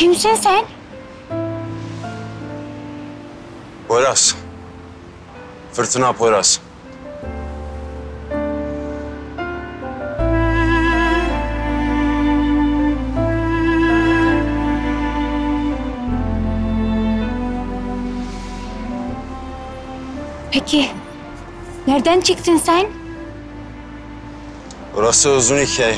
Kimsin sen? Poyraz. Fırtına Poyraz. Peki, nereden çıktın sen? Orası uzun hikaye.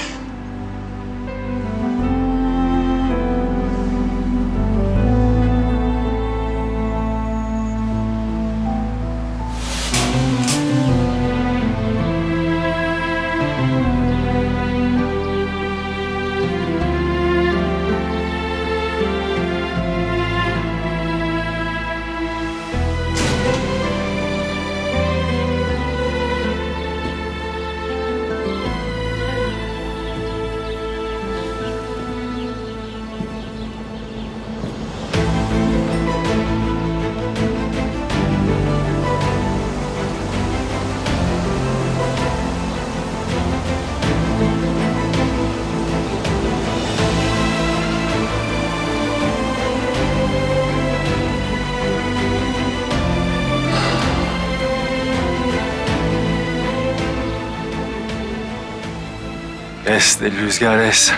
Es, Deli Rüzgâr es.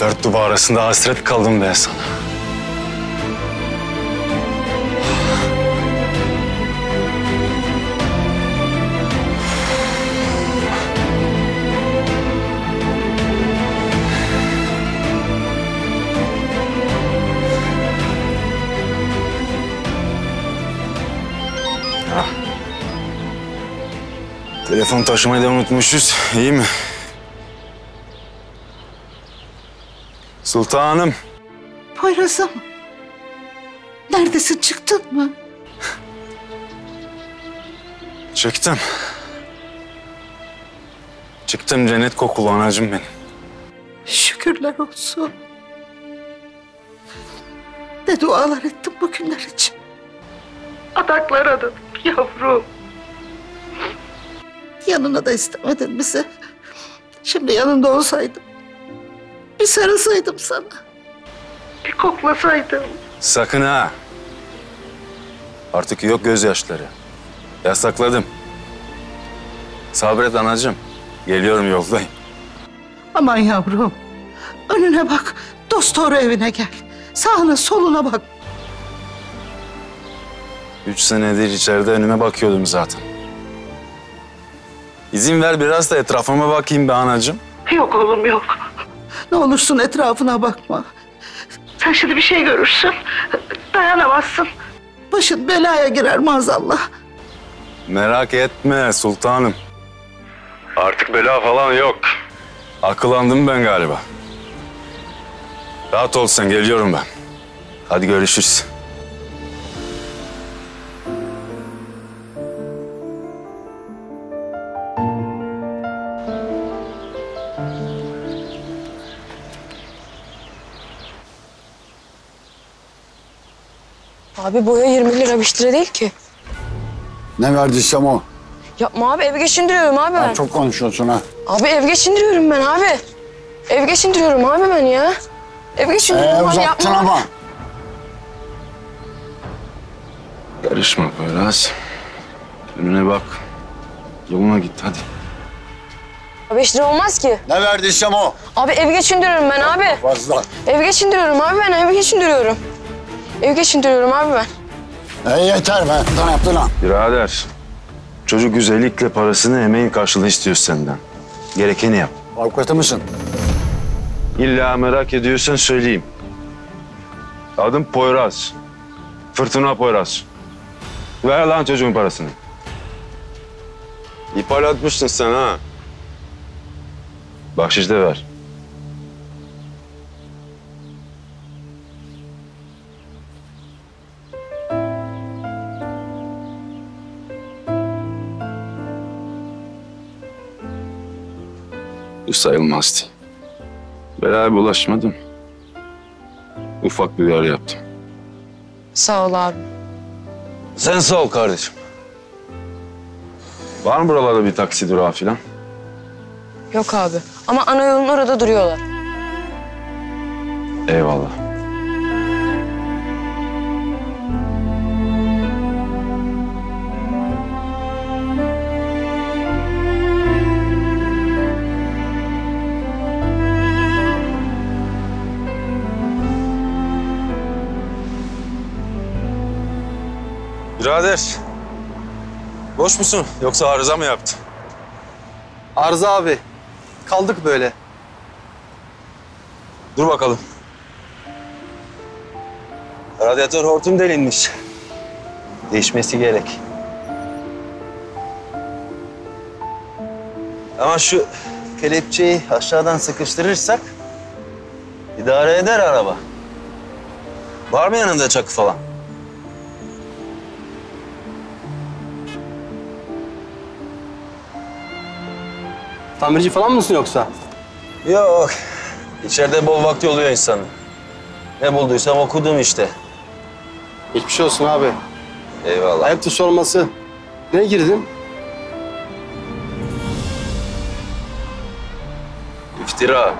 Dört duvar arasında hasret kaldım ben sana. Telefon taşımayı da unutmuşuz. İyi mi? Sultanım. Poyraz'ım. Neredesin? Çıktın mı? Çıktım. Çıktım cennet kokulu anacığım benim. Şükürler olsun. Ne dualar ettim bugünler için. Adaklar adadım yavrum. Yanına da istemedin bizi. Şimdi yanında olsaydım. Bir sarılsaydım sana. Bir koklasaydım. Sakın ha. Artık yok gözyaşları. Yasakladım. Sabret anacığım. Geliyorum yoldayım. Aman yavrum. Önüne bak. Dosdoğru evine gel. Sağına soluna bak. 3 senedir içeride önüme bakıyordum zaten. İzin ver biraz da etrafıma bakayım be anacığım. Yok oğlum yok. Ne olursun etrafına bakma. Sen şimdi bir şey görürsün. Dayanamazsın. Başın belaya girer maazallah. Merak etme sultanım. Artık bela falan yok. Akıllandım ben galiba. Rahat ol sen geliyorum ben. Hadi görüşürüz. Abi boya 20 lira bir lira değil ki. Ne verdiysem o. Yapma abi ev geçindiriyorum abi ben. Çok konuşuyorsun ha. Abi ev geçindiriyorum ben abi. Ev geçindiriyorum abi ben ya. Ev geçindiriyorum abi uzattın yapma. Ama. Karışma Poyraz. Önüne bak. Yoluna git hadi. Abi 5 lira olmaz ki. Ne verdiysem o. Abi ev geçindiriyorum ben abi. Fazla. Ev geçindiriyorum abi ben ev geçindiriyorum. Ev geçindiriyorum abi ben. Yeter be. Ne yaptın lan? Birader, çocuk güzellikle parasını emeğin karşılığı istiyor senden. Gerekeni yap. Avukatı mısın? İlla merak ediyorsan söyleyeyim. Adım Poyraz. Fırtına Poyraz. Ver lan çocuğun parasını. İpal atmışsın sen ha. Bahşiş de ver. Bu sayılmazdı. Belaya bulaşmadım. Ufak bir yer yaptım. Sağ ol abi. Sen sağ ol kardeşim. Var mı buralarda bir taksi durağı falan? Yok abi. Ama ana yolun orada duruyorlar. Eyvallah. Birader, boş musun? Yoksa arıza mı yaptın? Arıza abi. Kaldık böyle. Dur bakalım. Radyatör hortum delinmiş. Değişmesi gerek. Ama şu kelepçeyi aşağıdan sıkıştırırsak idare eder araba. Var mı yanında çakı falan? Tamirci falan mısın yoksa? Yok. İçeride bol vakti oluyor insanın. Ne bulduysam okudum işte. Hiçbir şey olsun abi. Eyvallah. Ayıptır sorması. Ne girdin? İftira.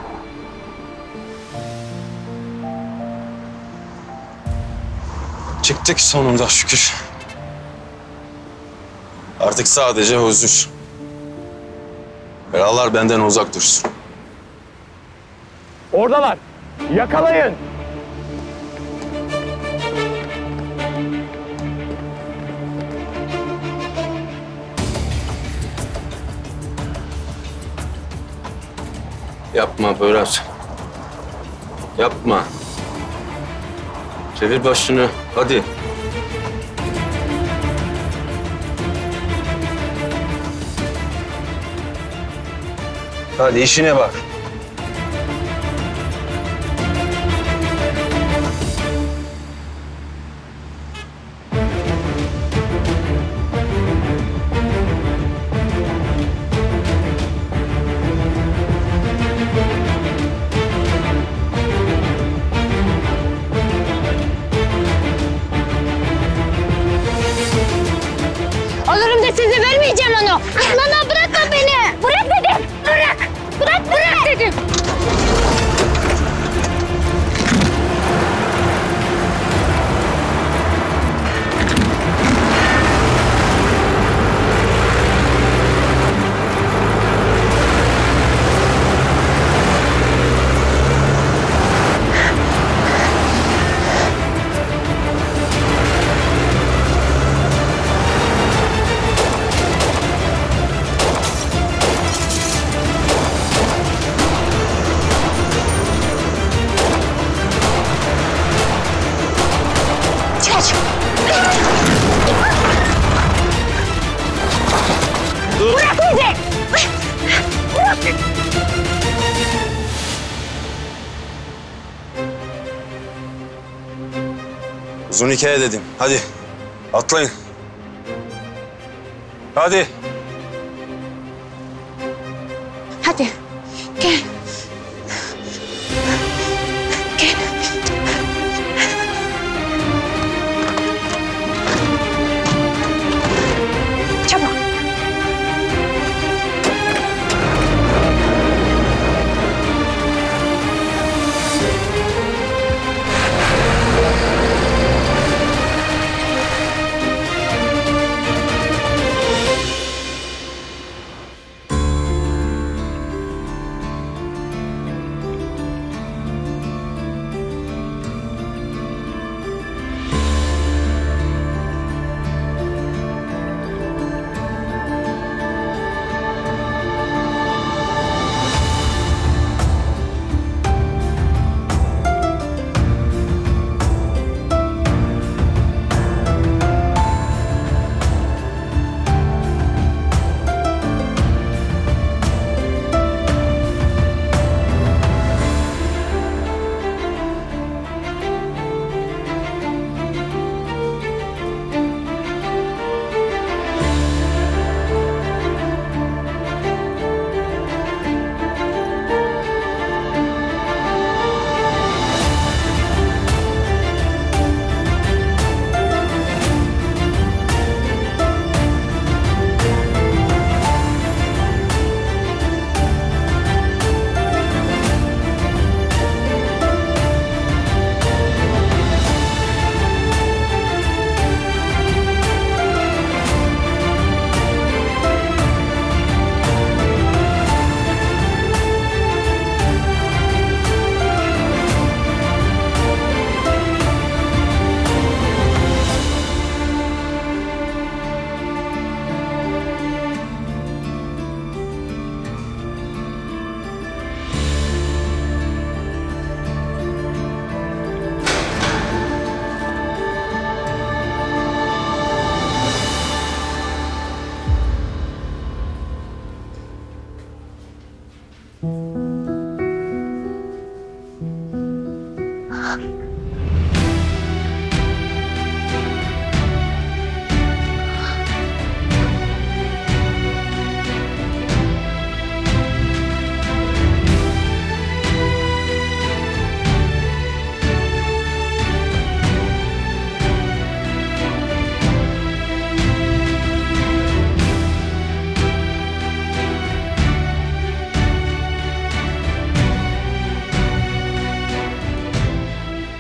Çıktık sonunda şükür. Artık sadece huzur. Belalar benden uzak dursun. Oradalar. Yakalayın. Yapma Poyraz. Yapma. Çevir başını. Hadi. Hadi işine bak. Alırım da size vermeyeceğim onu. Aslanım bırakma beni. Bırak dedim. Bırak. Bırak dedim. Uzun hikaye dedim. Hadi atlayın. Hadi. Hadi. Gel. Gel. Çabuk.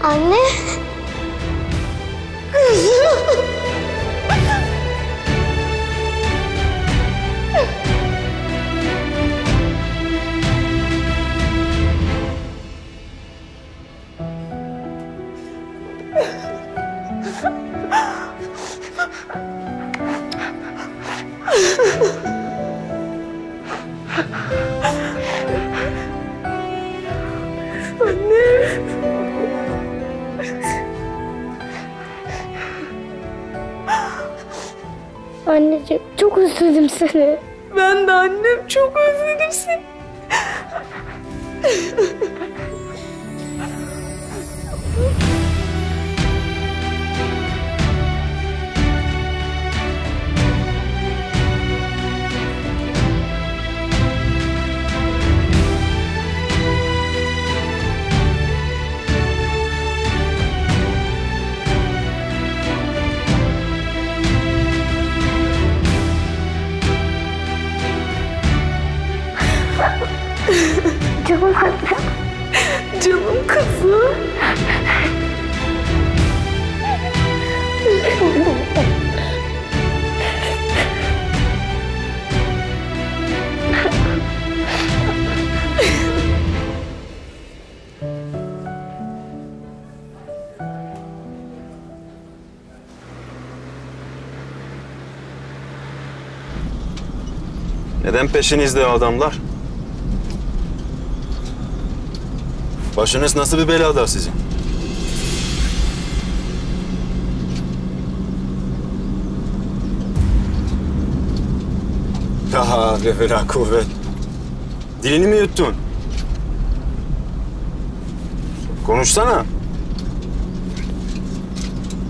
Anne. Kızım. Anneciğim çok özledim seni. Ben de annem çok özledim seni. Canım annem. Canım kızım. Neden peşinizde adamlar? Başınız nasıl bir belada sizin? Daha evvela kuvvet. Dilini mi yuttun? Konuşsana.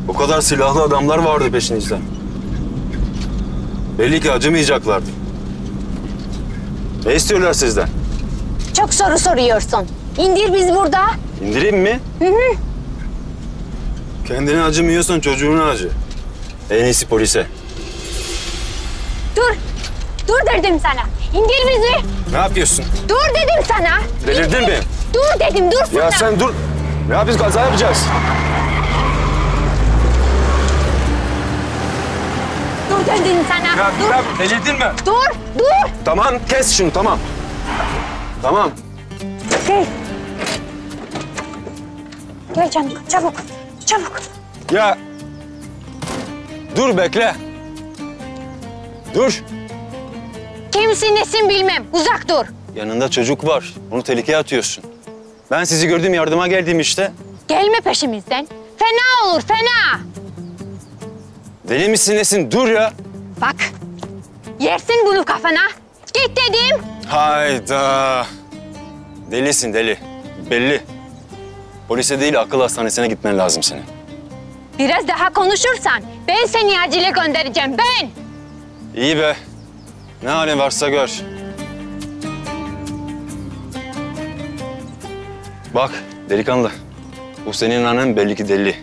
O kadar silahlı adamlar vardı peşinizde. Belli ki acımayacaklardı. Ne istiyorlar sizden? Çok soru soruyorsun. İndir biz burada. İndireyim mi? Hı hı. Kendine acımıyorsan çocuğuna acı. En iyisi polise. Dur. Dur dedim sana. İndir bizi. Ne yapıyorsun? Dur dedim sana. Delirdin mi? Dur dedim. Dursana. Ya sen dur. Ne yapıyoruz? Kaza yapacağız. Dur dedim sana. Ya, dur. Ya, delirdin mi? Dur. Dur. Tamam. Kes şunu. Tamam. Tamam. Gel. Gel canım, çabuk, çabuk. Ya, dur bekle. Dur. Kimsin, nesin bilmem, uzak dur. Yanında çocuk var, onu tehlikeye atıyorsun. Ben sizi gördüm, yardıma geldim işte. Gelme peşimizden, fena olur, fena. Deli misin, nesin, dur ya. Bak, yersin bunu kafana. Git dedim. Hayda. Delisin deli, belli. Polise değil, akıl hastanesine gitmen lazım senin. Biraz daha konuşursan ben seni acile göndereceğim, ben! İyi be, ne halin varsa gör. Bak delikanlı, bu senin annen belli ki deli.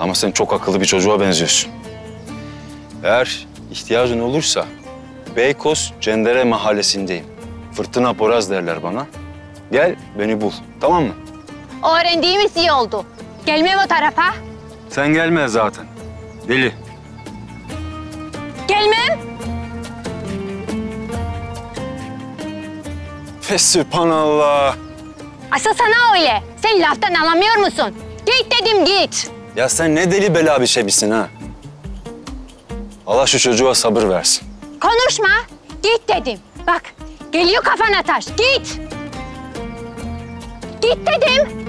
Ama sen çok akıllı bir çocuğa benziyorsun. Eğer ihtiyacın olursa Beykoz Cendere mahallesindeyim. Fırtına Poyraz derler bana. Gel beni bul, tamam mı? Öğrendiğimiz iyi oldu. Gelme o tarafa. Sen gelme zaten. Deli. Gelmem. Fesübhanallah. Asıl sana öyle. Sen laftan anlamıyor musun? Git dedim git. Ya sen ne deli bela bir şey misin ha? Allah şu çocuğa sabır versin. Konuşma. Git dedim. Bak geliyor kafana taş. Git. Git dedim.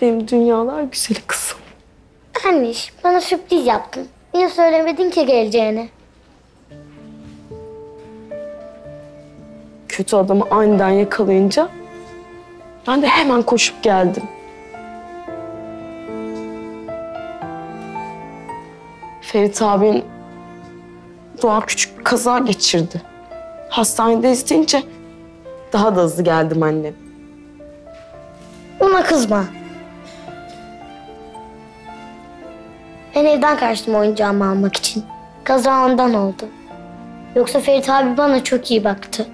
Benim dünyalar güzeli kızım. Anneş, bana sürpriz yaptın. Niye söylemedin ki geleceğini? Kötü adamı aniden yakalayınca ben de hemen koşup geldim. Ferit abin Doğan küçük kaza geçirdi. Hastanede isteyince daha da hızlı geldim annem. Ona kızma. Ben evden kaçtım oyuncağımı almak için. Kaza ondan oldu. Yoksa Ferit abi bana çok iyi baktı.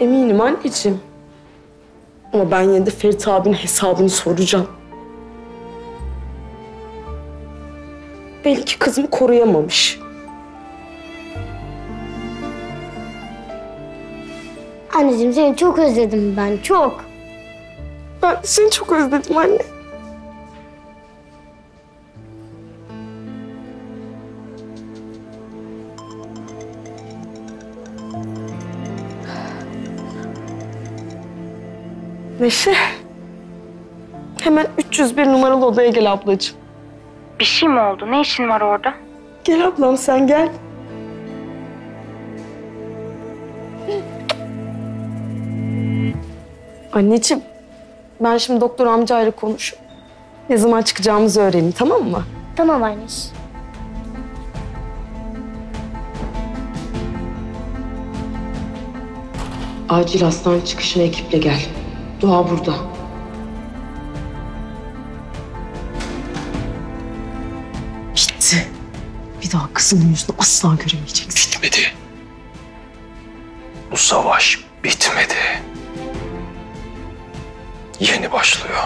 Eminim anneciğim. Ama ben yine de Ferit abinin hesabını soracağım. Belki kızımı koruyamamış. Anneciğim seni çok özledim ben, çok. Ben seni çok özledim anne. Neşe, hemen 301 numaralı odaya gel ablacığım. Bir şey mi oldu? Ne işin var orada? Gel ablam sen gel. Anneciğim, ben şimdi doktor amcayla konuşup ne zaman çıkacağımızı öğreneyim, tamam mı? Tamam anneciğim. Acil hastane çıkışına ekiple gel. Doğa burada. Gitti. Bir daha kızımın yüzünü asla göremeyeceksin. Bitmedi. Bu savaş bitmedi. Yeni başlıyor.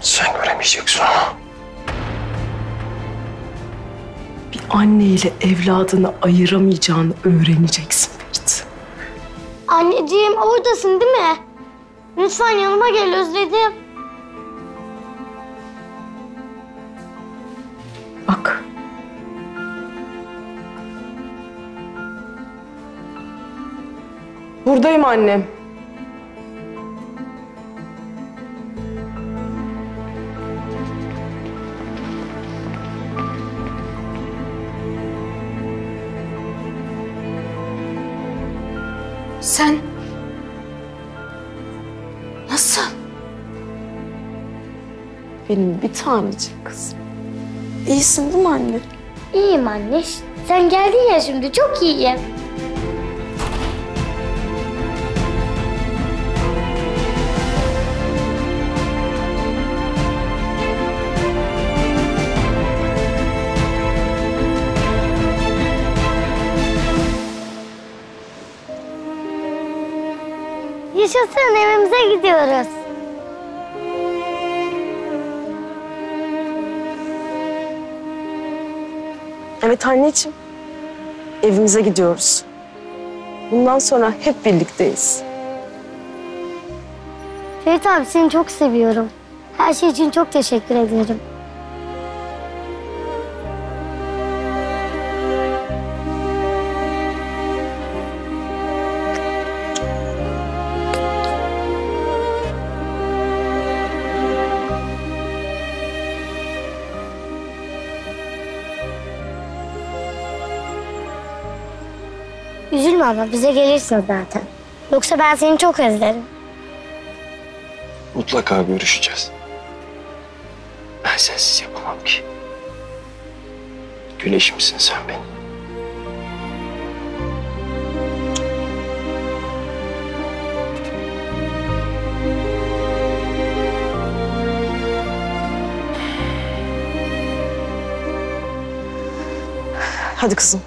Sen göremeyeceksin onu. Bir anneyle evladını ayıramayacağını öğreneceksin Ferit. Anneciğim oradasın değil mi? Lütfen yanıma gel, özledim. Bak. Buradayım annem. Sen... Nasıl? Benim bir tanecik kızım. İyisin değil mi anne? İyiyim anne. Sen geldin ya şimdi, çok iyiyim. Yaşasın, evimize gidiyoruz. Evet anneciğim, evimize gidiyoruz. Bundan sonra hep birlikteyiz. Ferit abi seni çok seviyorum. Her şey için çok teşekkür ederim. Üzülme ama bize gelirsin zaten. Yoksa ben seni çok özlerim. Mutlaka görüşeceğiz. Ben sensiz yapamam ki. Güneşimsin sen benim. Hadi kızım.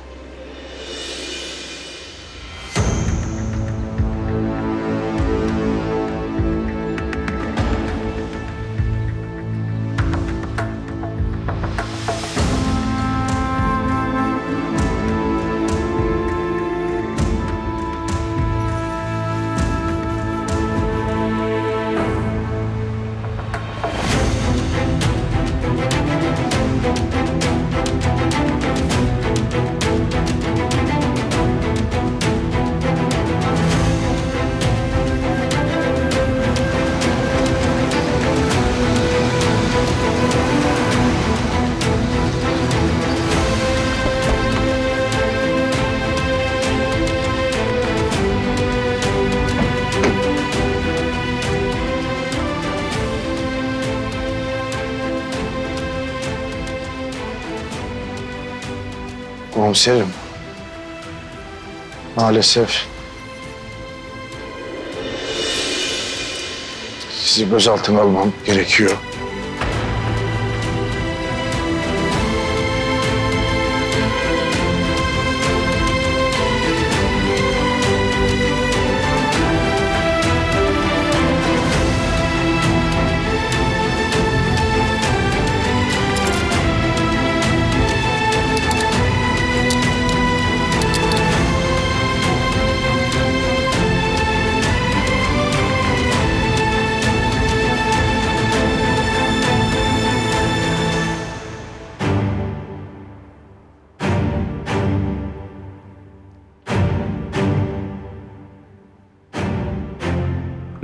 Komiserim. Maalesef sizi gözaltına almam gerekiyor.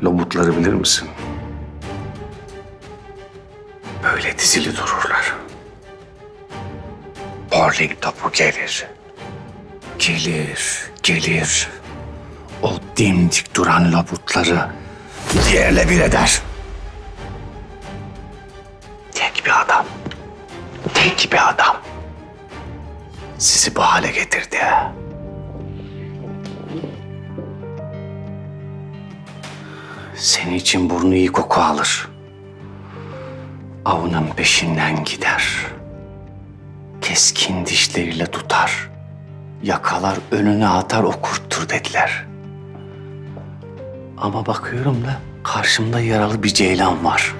Lobutları bilir misin? Böyle dizili dururlar. Bowling topu gelir. Gelir, gelir. O dimdik duran lobutları yerle bir eder. Tek bir adam. Tek bir adam. Sizi bu hale getirdi. Senin için burnu iyi koku alır. Avının peşinden gider. Keskin dişleriyle tutar. Yakalar, önüne atar, o kurttur dediler. Ama bakıyorum da karşımda yaralı bir ceylan var.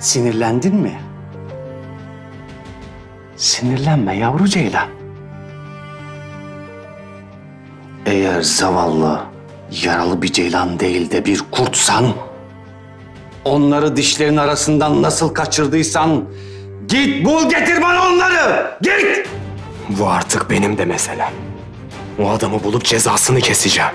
Sinirlendin mi? Sinirlenme yavru ceylan. Eğer zavallı, yaralı bir ceylan değil de bir kurtsan, onları dişlerin arasından nasıl kaçırdıysan, git bul getir bana onları, git! Bu artık benim de meselem. O adamı bulup cezasını keseceğim.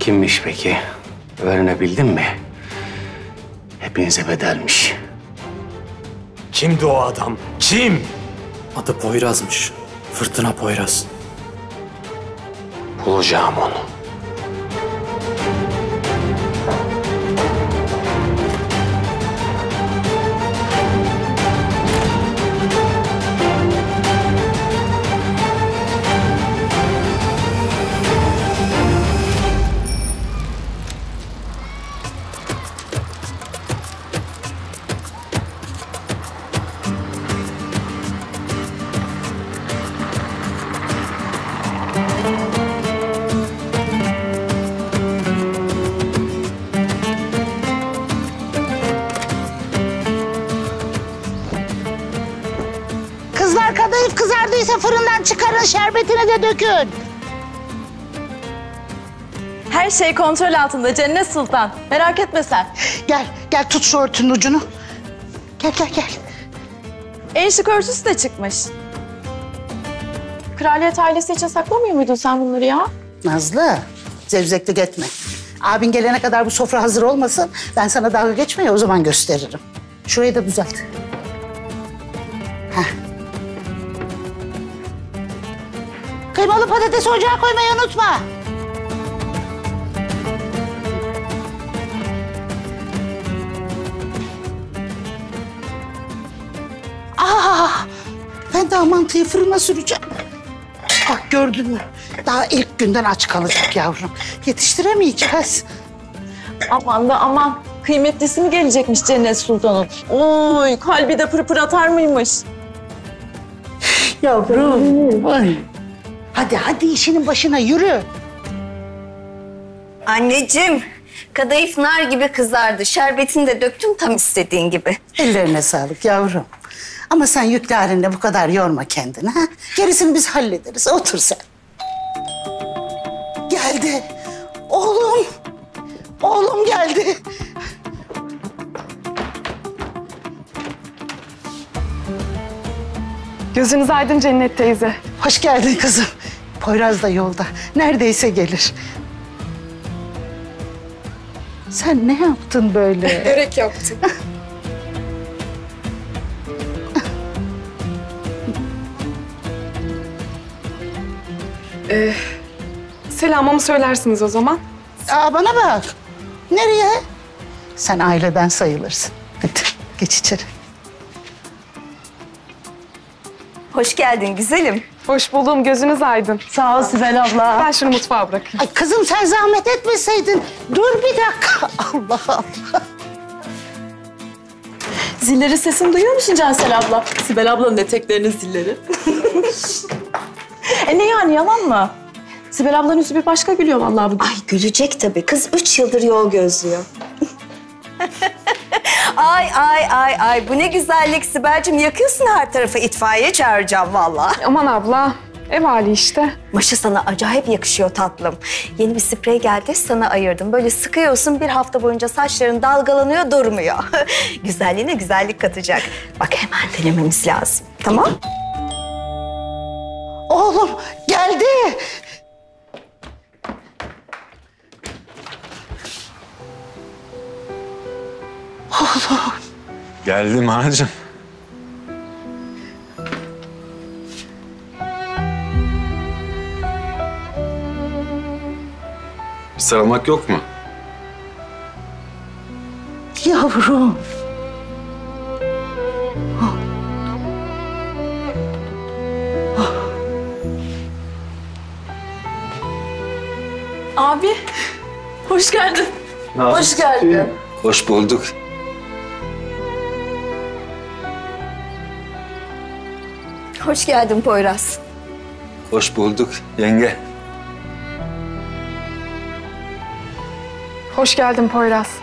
Kimmiş peki? Öğrenebildin mi? Hepinize bedelmiş. Kimdi o adam? Kim? Adı Poyraz'mış. Fırtına Poyraz. Bulacağım onu. Kadayıf kızardıysa fırından çıkarın, şerbetini de dökün. Her şey kontrol altında Cennet Sultan. Merak etme sen. Gel, gel tut şu örtünün ucunu. Gel, gel, gel. En şık örtüsü de çıkmış. Kraliyet ailesi için saklamıyor muydun sen bunları ya? Nazlı, zevzeklik etme. Abin gelene kadar bu sofra hazır olmasın. Ben sana dalga geçme ya, o zaman gösteririm. Şurayı da düzelt. Heh. Kıymalı patatesi ocağa koymayı unutma. Ah! Ben daha mantıyı fırına süreceğim. Bak gördün mü? Daha ilk günden aç kalacak yavrum. Yetiştiremeyeceğiz. Aman da aman. Kıymetlisi mi gelecekmiş Cennet Sultan'ın? Oy, kalbi de pırpır atar mıymış? Yavrum. Ay. Hadi, hadi işinin başına yürü. Anneciğim, kadayıf nar gibi kızardı. Şerbetini de döktüm tam istediğin gibi. Ellerine sağlık yavrum. Ama sen yüklü halinle bu kadar yorma kendini. Ha? Gerisini biz hallederiz. Otur sen. Geldi. Oğlum. Oğlum geldi. Gözünüz aydın Cennet teyze. Hoş geldin kızım. Poyraz da yolda. Neredeyse gelir. Sen ne yaptın böyle? Börek yaptım. selamımı söylersiniz o zaman. Aa, bana bak. Nereye? Sen aileden sayılırsın. Hadi geç içeri. Hoş geldin güzelim. Hoş buldum, gözünüz aydın. Sağ ol Sibel abla. Ben şunu mutfağa bırakayım. Ay kızım sen zahmet etmeseydin. Dur bir dakika. Allah Allah. Zillerin sesini duyuyor musun Cansel abla? Sibel ablanın eteklerinin zilleri. Ne yani, yalan mı? Sibel ablanın yüzü bir başka gülüyor vallahi bugün. Ay gülecek tabii. Kız 3 yıldır yol gözlüyor. Ay ay ay ay, bu ne güzellik Sibel'cim. Yakıyorsun her tarafı, itfaiye çağıracağım vallahi. Aman abla, ev hali işte. Maşa sana acayip yakışıyor tatlım. Yeni bir sprey geldi, sana ayırdım. Böyle sıkıyorsun, bir hafta boyunca saçların dalgalanıyor, durmuyor. Güzelliğine güzellik katacak. Bak hemen denememiz lazım, tamam? Oğlum geldi. Oğlum. Geldim anacığım. Bir sarılmak yok mu? Yavrum. Oh. Oh. Abi, hoş geldin. Hoş geldin. Hoş bulduk. Hoş geldin Poyraz. Hoş bulduk yenge. Hoş geldin Poyraz.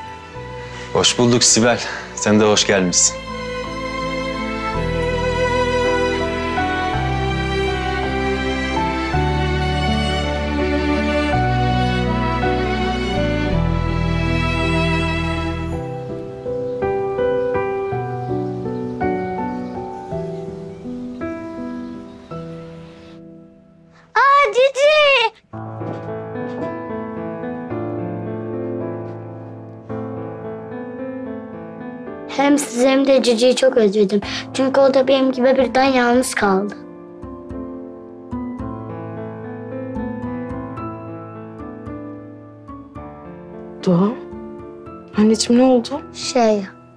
Hoş bulduk Sibel. Sen de hoş gelmişsin. Hem sizi hem de Cici'yi çok özledim. Çünkü o da benim gibi birden yalnız kaldı. Doğan, anneciğim ne oldu?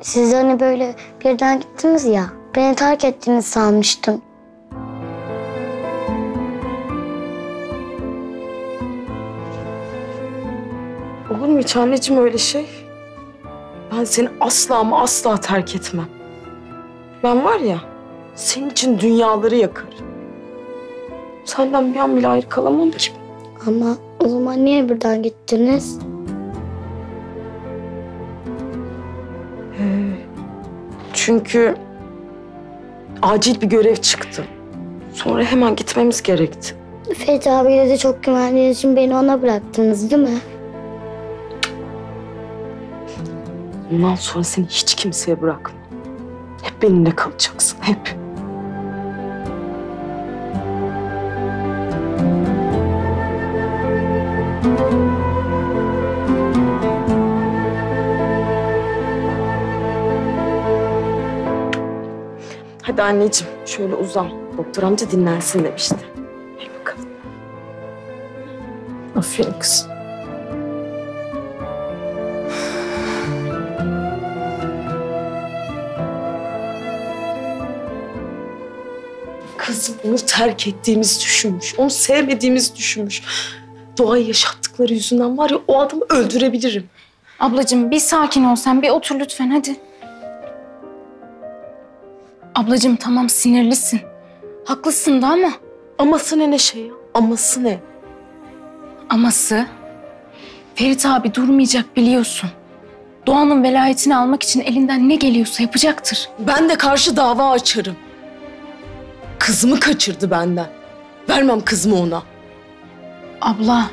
Siz hani böyle birden gittiniz ya. Beni terk ettiğinizi sanmıştım. Olur mu hiç anneciğim öyle şey? Ben seni asla ama asla terk etmem. Ben var ya, senin için dünyaları yakarım. Senden bir an bile ayrı kalamam ki. Ama o zaman niye birden gittiniz? Çünkü acil bir görev çıktı. Sonra hemen gitmemiz gerekti. Ferit abiyle de çok güvendiğiniz için beni ona bıraktınız değil mi? Bundan sonra seni hiç kimseye bırakma. Hep benimle kalacaksın, hep. Hadi anneciğim, şöyle uzan. Doktor amca dinlensin demişti. Hadi bakalım. Aferin kızım. Kızım onu terk ettiğimizi düşünmüş, onu sevmediğimizi düşünmüş. Doğayı yaşattıkları yüzünden var ya, o adamı öldürebilirim. Ablacığım bir sakin ol sen, bir otur lütfen hadi. Ablacığım tamam sinirlisin, haklısın da ama. Aması ne Neşe ya, aması ne? Aması, Ferit abi durmayacak biliyorsun. Doğan'ın velayetini almak için elinden ne geliyorsa yapacaktır. Ben de karşı dava açarım. Kızımı kaçırdı benden. Vermem kızımı ona. Abla,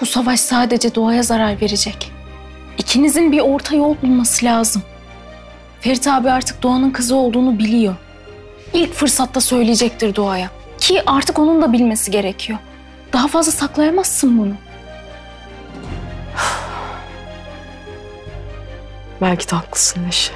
bu savaş sadece doğaya zarar verecek. İkinizin bir orta yol bulması lazım. Ferit abi artık Doğan'ın kızı olduğunu biliyor. İlk fırsatta söyleyecektir Doğa'ya. Ki artık onun da bilmesi gerekiyor. Daha fazla saklayamazsın bunu. Belki de haklısın Neşe.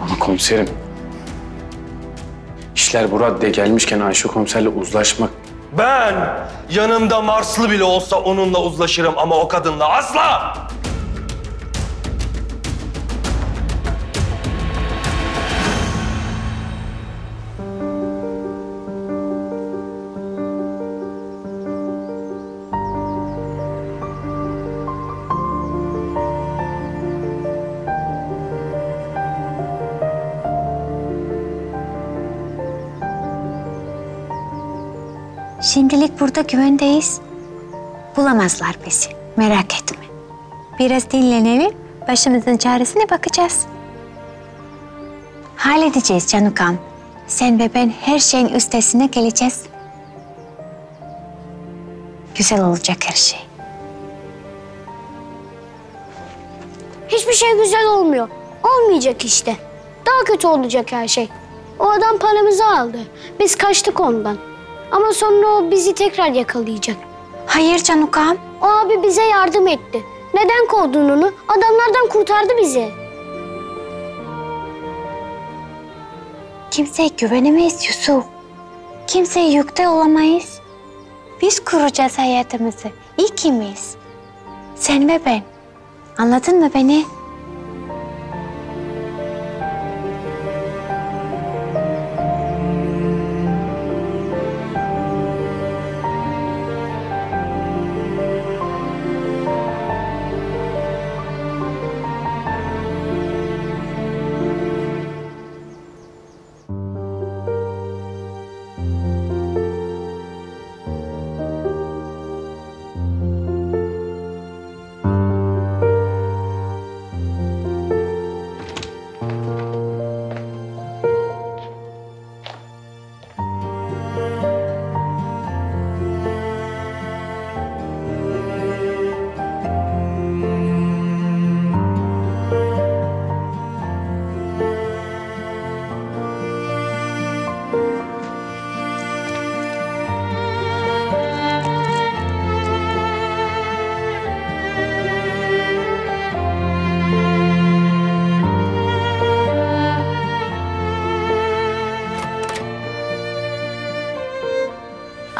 Ama komiserim, işler bu raddeye gelmişken Ayşe komiserle uzlaşmak... Ben yanımda Marslı bile olsa onunla uzlaşırım ama o kadınla asla! Şimdilik burada güvendeyiz. Bulamazlar bizi, merak etme. Biraz dinlenelim, başımızın çaresine bakacağız. Halledeceğiz Canukam. Sen ve ben her şeyin üstesine geleceğiz. Güzel olacak her şey. Hiçbir şey güzel olmuyor. Olmayacak işte. Daha kötü olacak her şey. O adam paramızı aldı. Biz kaçtık ondan. Ama sonra o bizi tekrar yakalayacak. Hayır Canukam. O abi bize yardım etti. Neden kovdun onu? Adamlardan kurtardı bizi. Kimseye güvenemeyiz Yusuf. Kimseye yükte olamayız. Biz kuracağız hayatımızı. İkimiz. Sen ve ben. Anladın mı beni?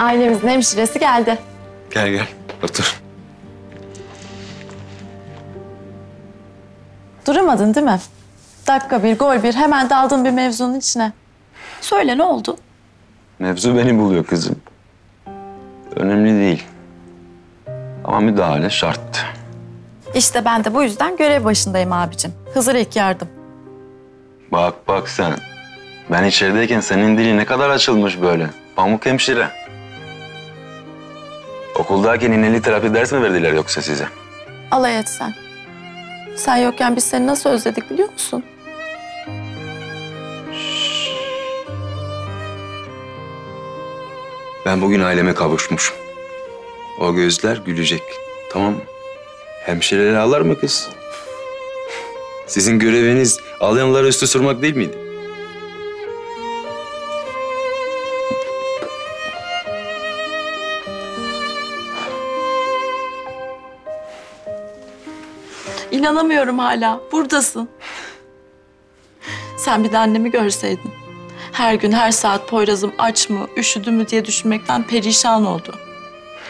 Ailemizin hemşiresi geldi. Gel gel, otur. Duramadın değil mi? Dakika bir, gol bir, hemen daldın bir mevzunun içine. Söyle ne oldu? Mevzu beni buluyor kızım. Önemli değil. Ama müdahale şarttı. İşte ben de bu yüzden görev başındayım abicim. Hızır ilk yardım. Bak bak sen. Ben içerideyken senin dili ne kadar açılmış böyle. Pamuk hemşire. Okuldayken ineli terapi ders mi verdiler yoksa size? Alay et sen. Sen yokken biz seni nasıl özledik biliyor musun? Şşş. Ben bugün aileme kavuşmuşum. O gözler gülecek. Tamam. Hemşireleri ağlar mı kız? Sizin göreviniz ağlayanlara üstü sürmek değil miydi? İnanamıyorum hala. Buradasın. Sen bir de annemi görseydin. Her gün, her saat Poyraz'ım aç mı, üşüdü mü diye düşünmekten perişan oldu.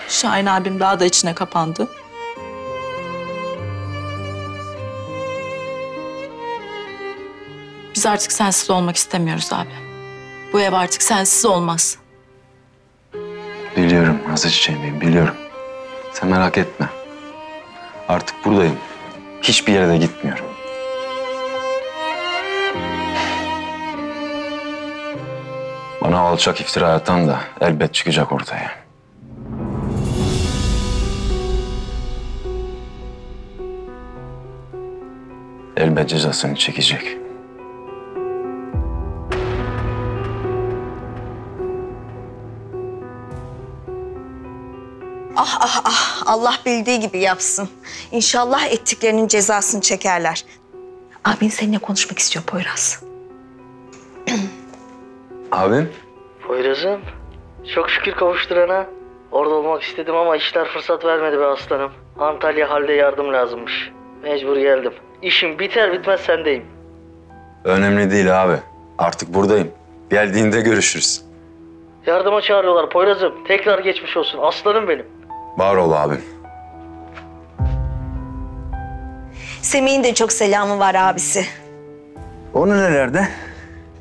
Şahin abim daha da içine kapandı. Biz artık sensiz olmak istemiyoruz abi. Bu ev artık sensiz olmaz. Biliyorum Aziz Çiçeğim, biliyorum. Sen merak etme. Artık buradayım. Hiçbir yere de gitmiyorum. Bana alçak iftira atan da elbet çıkacak ortaya. Elbet cezasını çekecek. Ah ah ah, Allah bildiği gibi yapsın. İnşallah ettiklerinin cezasını çekerler. Abin seninle konuşmak istiyor Poyraz. Abim? Poyraz'ım, çok şükür kavuşturana. Orada olmak istedim ama işler fırsat vermedi be aslanım. Antalya halde yardım lazımmış. Mecbur geldim. İşim biter bitmez sendeyim. Önemli değil abi. Artık buradayım. Geldiğinde görüşürüz. Yardıma çağırıyorlar Poyraz'ım. Tekrar geçmiş olsun. Aslanım benim. Var ol abim. Semih'in de çok selamı var abisi. Onu nelerde?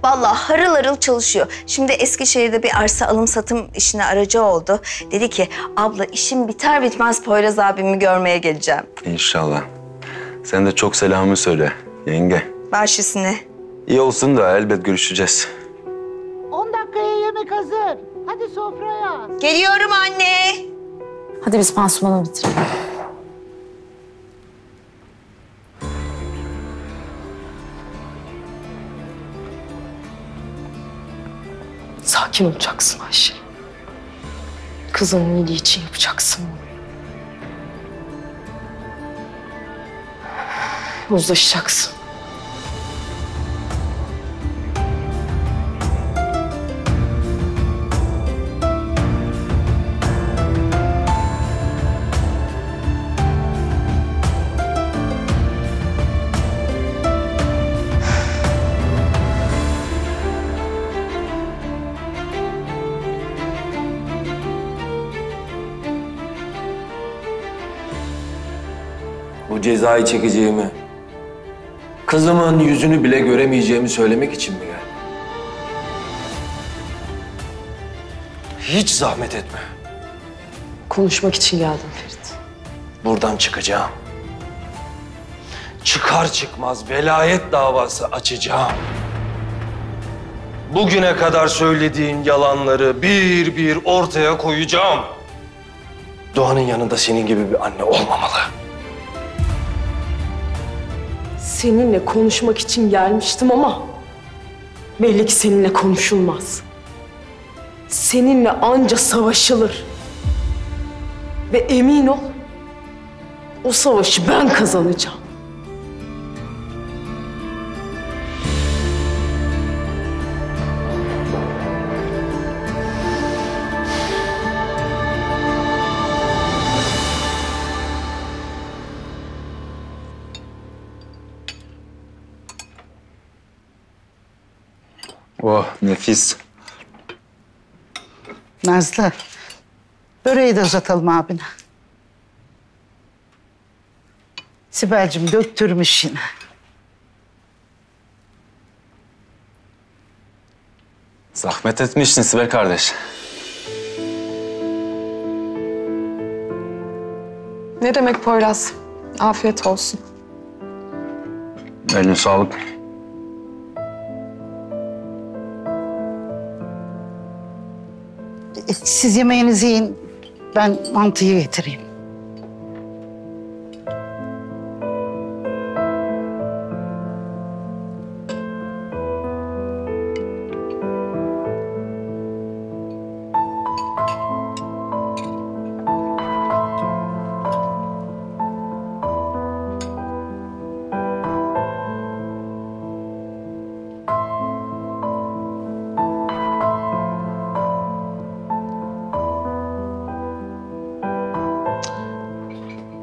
Vallahi harıl harıl çalışıyor. Şimdi Eskişehir'de bir arsa alım satım işine aracı oldu. Dedi ki abla işim biter bitmez Poyraz abimi görmeye geleceğim. İnşallah. Sen de çok selamı söyle yenge. Baş üstüne. İyi olsun da elbet görüşeceğiz. 10 dakikaya yemek hazır. Hadi sofraya. Geliyorum anne. Hadi biz pansumanı bitirelim. Sakin olacaksın Ayşe. Kızının iyiliği için yapacaksın bunu. Uzlaşacaksın. Cezayı çekeceğimi, kızımın yüzünü bile göremeyeceğimi söylemek için mi geldin? Hiç zahmet etme. Konuşmak için geldim Ferit. Buradan çıkacağım. Çıkar çıkmaz velayet davası açacağım. Bugüne kadar söylediğim yalanları bir bir ortaya koyacağım. Doğan'ın yanında senin gibi bir anne olmamalı. Seninle konuşmak için gelmiştim ama belli ki seninle konuşulmaz. Seninle anca savaşılır. Ve emin ol, o savaşı ben kazanacağım. Oh, nefis. Nazlı, böreği de uzatalım abine. Sibel'cim döktürmüş yine. Zahmet etmişsin Sibel kardeş. Ne demek Poyraz? Afiyet olsun. Eline sağlık. Siz yemeğinizi yiyin, ben mantıyı getireyim.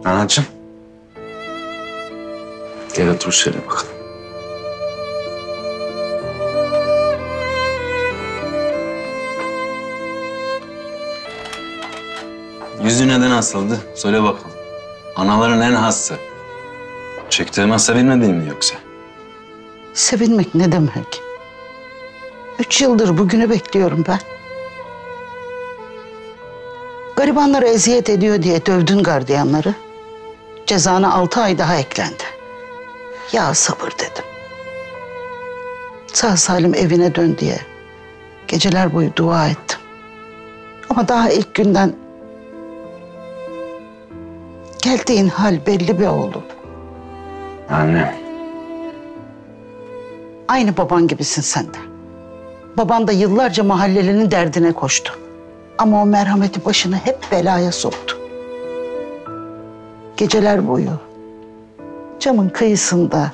Anacığım, gel otur şöyle bakalım. Yüzü neden asıldı? Söyle bakalım. Anaların en hası. Çektiğime sevinmedin mi yoksa? Sevinmek ne demek? 3 yıldır bugünü bekliyorum ben. Garibanlara eziyet ediyor diye dövdün gardiyanları. Cezana 6 ay daha eklendi. Ya sabır dedim. Sağ salim evine dön diye geceler boyu dua ettim. Ama daha ilk günden geldiğin hal belli be oğlum. Anne. Aynı baban gibisin sen de. Baban da yıllarca mahallelinin derdine koştu. Ama o merhameti başına hep belaya soktu. Geceler boyu camın kıyısında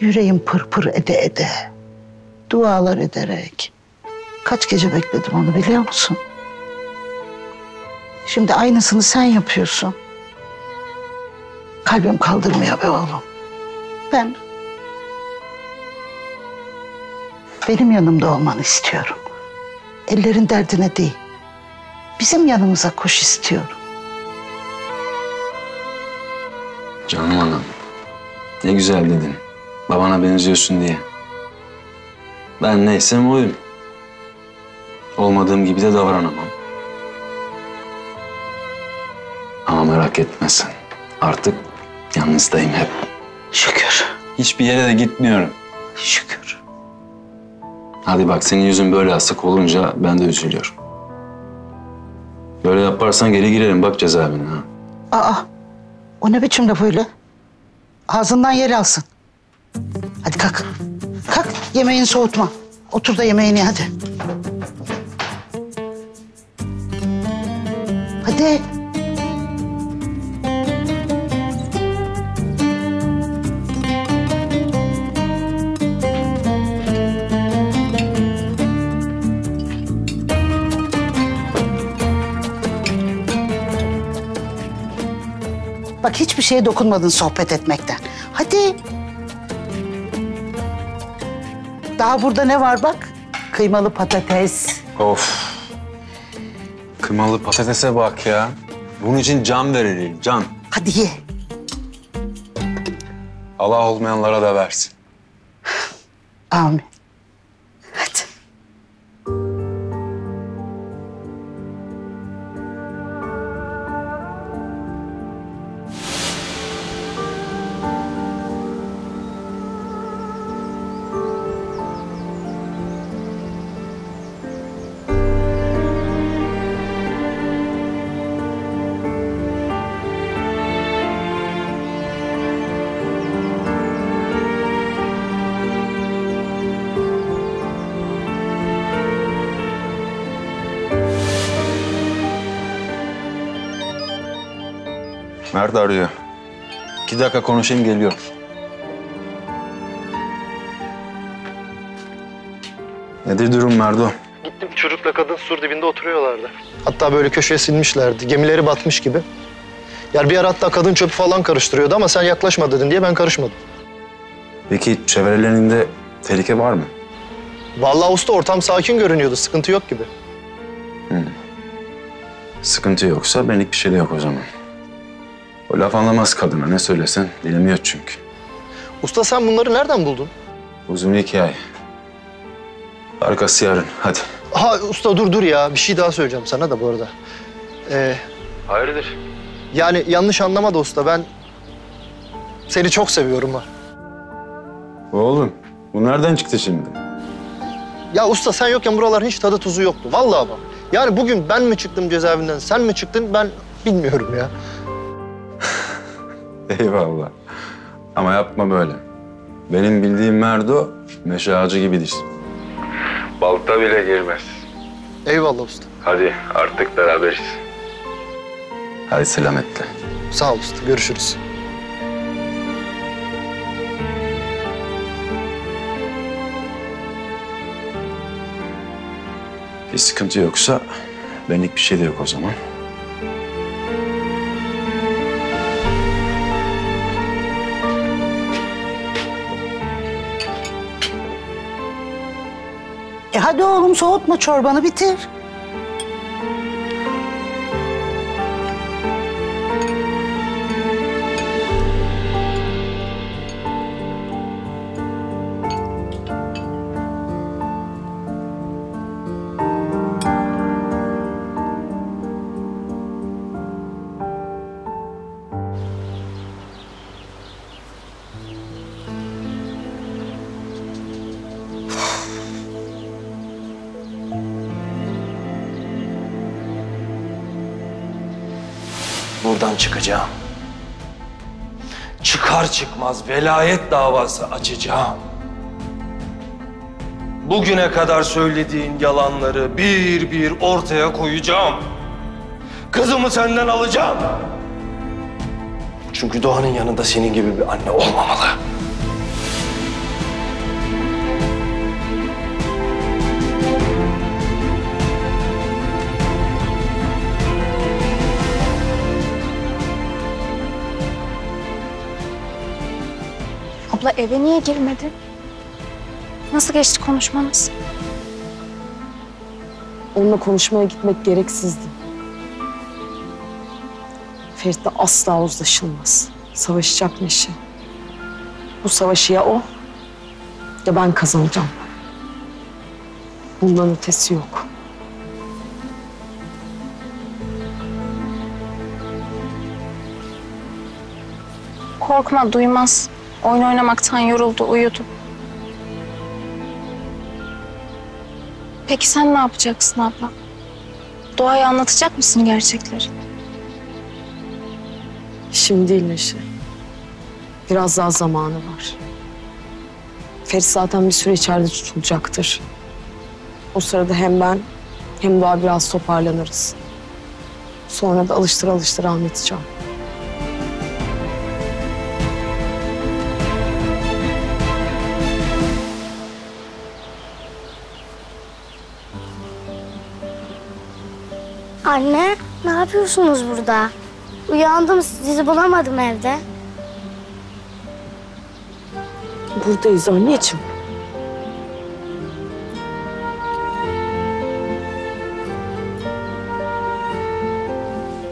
yüreğim pırpır ede dualar ederek kaç gece bekledim onu biliyor musun? Şimdi aynısını sen yapıyorsun. Kalbim kaldırmıyor be oğlum. Ben benim yanımda olmanı istiyorum. Ellerin derdine değil, bizim yanımıza koş istiyorum. Canım anam, ne güzel dedin. Babana benziyorsun diye. Ben neysem oyum. Olmadığım gibi de davranamam. Ama merak etme sen. Artık yalnızdayım hep. Şükür. Hiçbir yere de gitmiyorum. Şükür. Hadi bak, senin yüzün böyle asık olunca ben de üzülüyorum. Böyle yaparsan geri girerim bak cezaevine ha. Aa, o ne biçim laf öyle? Ağzından yer alsın. Hadi kalk. Kalk, yemeğini soğutma. Otur da yemeğini hadi. Hadi. Bak, hiçbir şeye dokunmadın sohbet etmekten. Hadi. Daha burada ne var bak? Kıymalı patates. Of. Kıymalı patatese bak ya. Bunun için can verelim, can. Hadi ye. Allah olmayanlara da versin. Amin. Hadi. Merdo arıyor. 2 dakika konuşayım, geliyorum. Nedir durum Merdo? Gittim, çocukla kadın sur dibinde oturuyorlardı. Hatta böyle köşeye silmişlerdi, gemileri batmış gibi. Yani bir ara hatta kadın çöpü falan karıştırıyordu ama sen yaklaşma dedin diye ben karışmadım. Peki çevrelerinde tehlike var mı? Vallahi usta, ortam sakin görünüyordu, sıkıntı yok gibi. Sıkıntı yoksa benlik bir şey de yok o zaman. O laf anlamaz kadına, ne söylesen dinlemiyor çünkü. Usta, sen bunları nereden buldun? Uzun hikaye. Arkası yarın, hadi. Ha usta, dur ya, bir şey daha söyleyeceğim sana da bu arada. Hayırdır? Yani yanlış anlama da usta, ben seni çok seviyorum ha. Oğlum, bu nereden çıktı şimdi? Ya usta, sen yokken buraların hiç tadı tuzu yoktu, vallahi bak. Yani bugün ben mi çıktım cezaevinden, sen mi çıktın, ben bilmiyorum ya. Eyvallah. Ama yapma böyle. Benim bildiğim Merdo, meşe ağacı gibidir. Balta bile girmez. Eyvallah usta. Hadi artık beraberiz. Hadi selametle. Sağ ol usta, görüşürüz. Bir sıkıntı yoksa benlik bir şey de yok o zaman. Hadi oğlum, soğutma çorbanı, bitir. Buradan çıkacağım. Çıkar çıkmaz velayet davası açacağım. Bugüne kadar söylediğin yalanları bir bir ortaya koyacağım. Kızımı senden alacağım. Çünkü Doğan'ın yanında senin gibi bir anne olmamalı. Abla, eve niye girmedin? Nasıl geçti konuşmanız? Onunla konuşmaya gitmek gereksizdi. Ferit'le asla uzlaşılmaz. Savaşacak Neşe. Bu savaşı ya o, ya ben kazanacağım. Bundan ötesi yok. Korkma, duymaz. Oyun oynamaktan yoruldu, uyudu. Peki sen ne yapacaksın abla? Doğa'ya anlatacak mısın gerçekleri? Şimdi değil Neşe. Biraz daha zamanı var. Ferit zaten bir süre içeride tutulacaktır. O sırada hem ben hem Doğa biraz toparlanırız. Sonra da alıştır alıştır anlatacağım. Anne, ne yapıyorsunuz burada? Uyandım, sizi bulamadım evde. Buradayız anneciğim.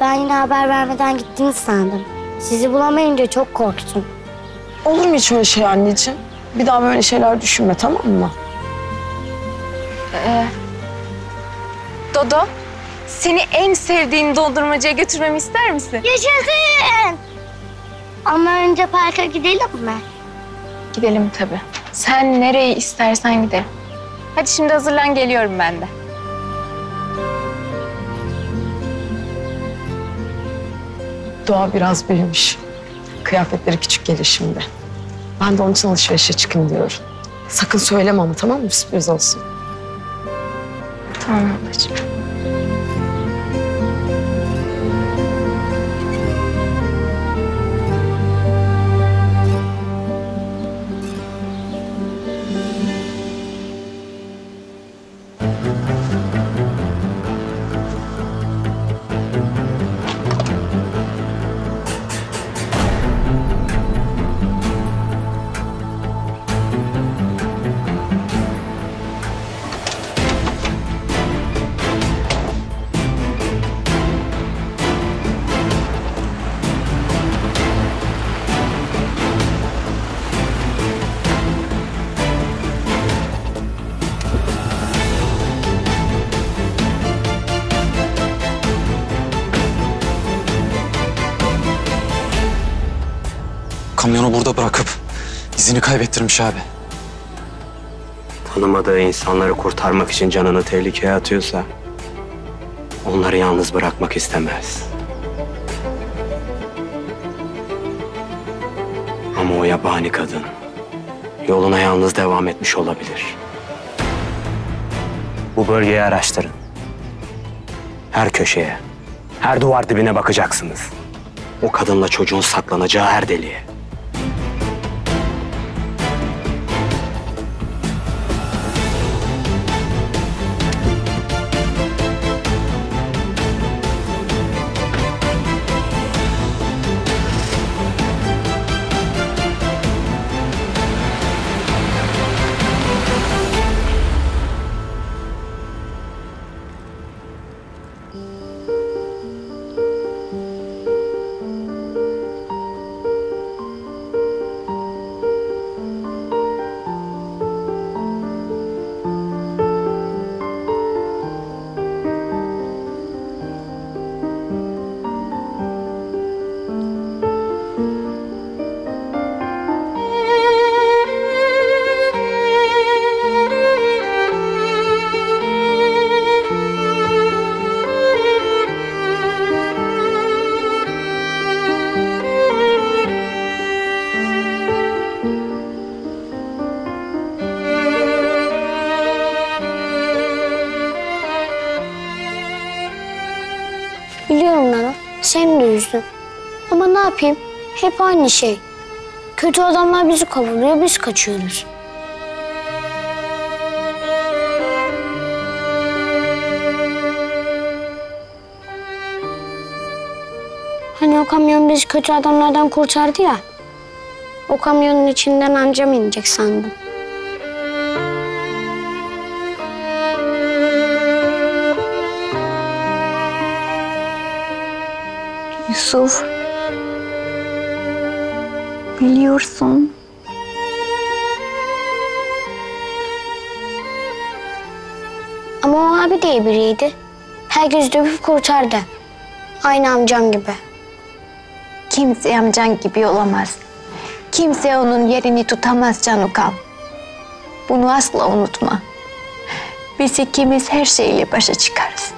Ben yine haber vermeden gittiniz sandım. Sizi bulamayınca çok korktum. Olur mu hiç öyle şey anneciğim? Bir daha böyle şeyler düşünme, tamam mı? Dodo. Seni en sevdiğin dondurmacıya götürmemi ister misin? Yaşasın! Ama önce parka gidelim mi? Gidelim tabii. Sen nereye istersen gidelim. Hadi şimdi hazırlan, geliyorum ben de. Doğa biraz büyümüş. Kıyafetleri küçük gelir şimdi. Ben de onun için alışverişe çıkayım diyorum. Sakın söyleme ama, tamam mı? Sürpriz olsun. Tamam ablacığım. Kamyonu burada bırakıp izini kaybettirmiş abi. Tanımadığı insanları kurtarmak için canını tehlikeye atıyorsa onları yalnız bırakmak istemez. Ama o yabani kadın yoluna yalnız devam etmiş olabilir. Bu bölgeyi araştırın. Her köşeye, her duvar dibine bakacaksınız. O kadınla çocuğun saklanacağı her deliğe. Seni de üzdüm. Ama ne yapayım? Hep aynı şey. Kötü adamlar bizi kavuruyor, biz kaçıyoruz. Hani o kamyon bizi kötü adamlardan kurtardı ya. O kamyonun içinden anca mı inecek sandım. Yusuf. Biliyorsun. Ama o abi diye biriydi. Herkes dövüp kurtardı. Aynı amcam gibi. Kimse amcan gibi olamaz. Kimse onun yerini tutamaz Canukam. Bunu asla unutma. Biz ikimiz her şeyle başa çıkarız.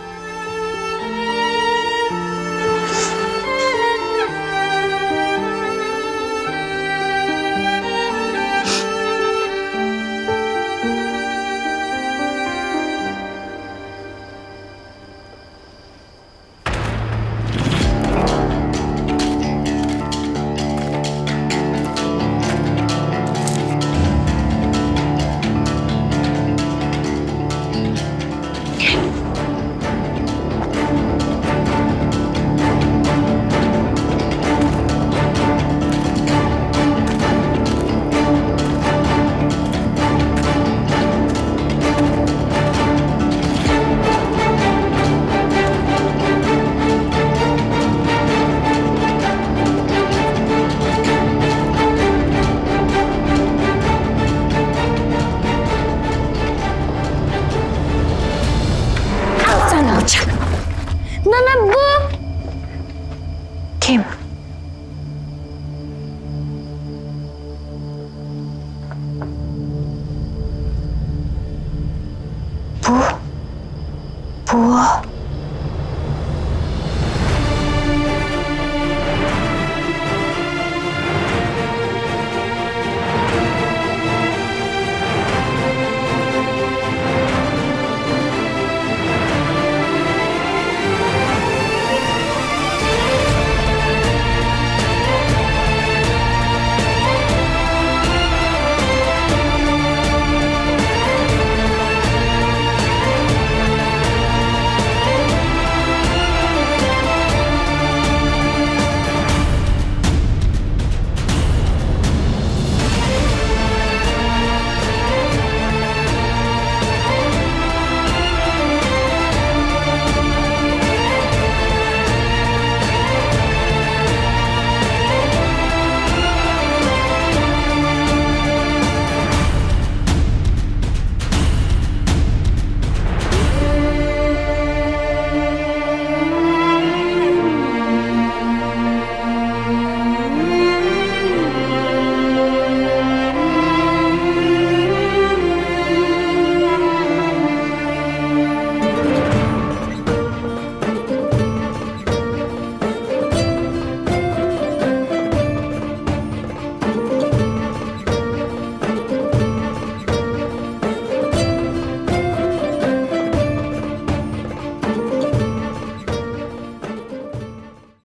Nana bu!